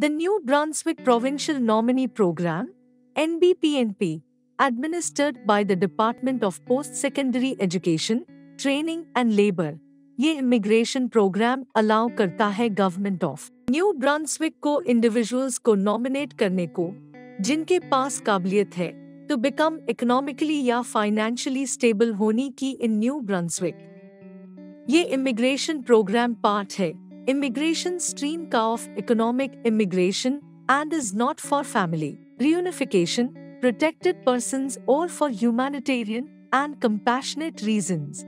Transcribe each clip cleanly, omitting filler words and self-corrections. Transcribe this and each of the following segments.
The New Brunswick Provincial Nominee Program, NBPNP, administered by the Department of Post Secondary Education, Training and Labor, ये immigration programme allow करता है government of New Brunswick को individuals को nominate करने को जिनके पास काबिलियत है टू बिकम इकोनॉमिकली या फाइनेंशियली स्टेबल होने की इन न्यू ब्रांसविक। ये इमिग्रेशन प्रोग्राम पार्ट है इमिग्रेशन स्ट्रीम का of economic immigration and is not for family reunification protected persons और for humanitarian and compassionate reasons.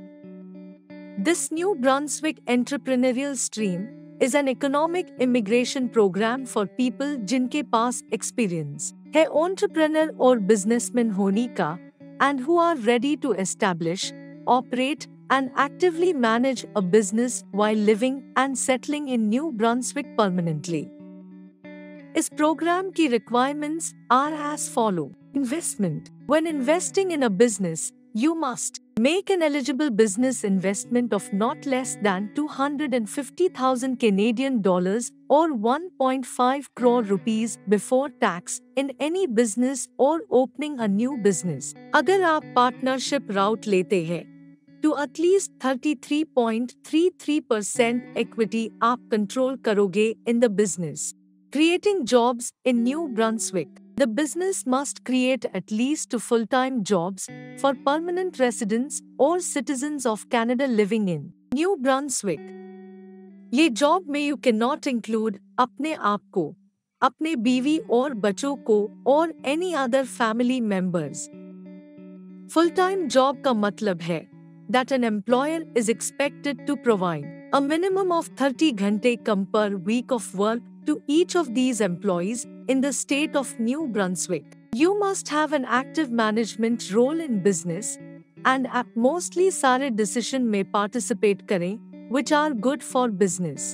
This New Brunswick entrepreneurial stream is an economic immigration program for people जिनके पास experience है entrepreneur और businessman होने का and who are ready to establish, operate and actively manage a business while living and settling in New Brunswick permanently. इस program की requirements are as follow: investment. When investing in a business, you must make an eligible business investment of not less than 250,000 Canadian dollars or 1.5 crore rupees before tax in any business or opening a new business. अगर आप partnership route लेते हैं, to at least 33.33% equity आप control करोगे in the business. Creating jobs in New Brunswick. The business must create at least 2 full-time jobs for permanent residents or citizens of Canada living in New Brunswick. ये job में you cannot include अपने आप को, अपने बीवी और बच्चों को और any other family members. Full-time job का मतलब है that an employer is expected to provide a minimum of 30 घंटे कम per week of work to each of these employees in the state of New Brunswick. You must have an active management role in business and at mostly सारे decision में participate करें, which are good for business.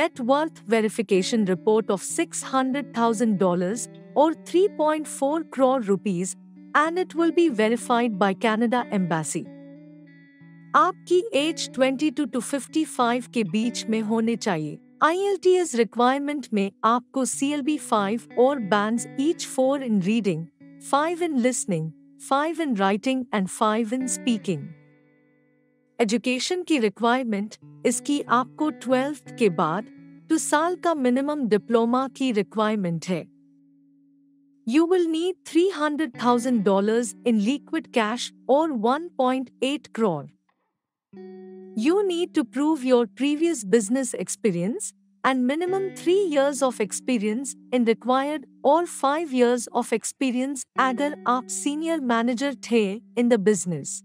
Net worth verification report of $600,000 or 3.4 crore rupees and it will be verified by Canada Embassy. आपकी age 22 to 55 के बीच में होने चाहिए। IELTS requirement में आपको CLB 5 और bands each 4 in reading, 5 in listening, 5 in writing and 5 in speaking. Education की requirement इसकी आपको 12th के बाद 2 साल का minimum diploma की requirement है. You will need $300,000 in liquid cash or 1.8 crore. You need to prove your previous business experience and minimum 3 years of experience in required or 5 years of experience अगर आप senior manager थे in the business.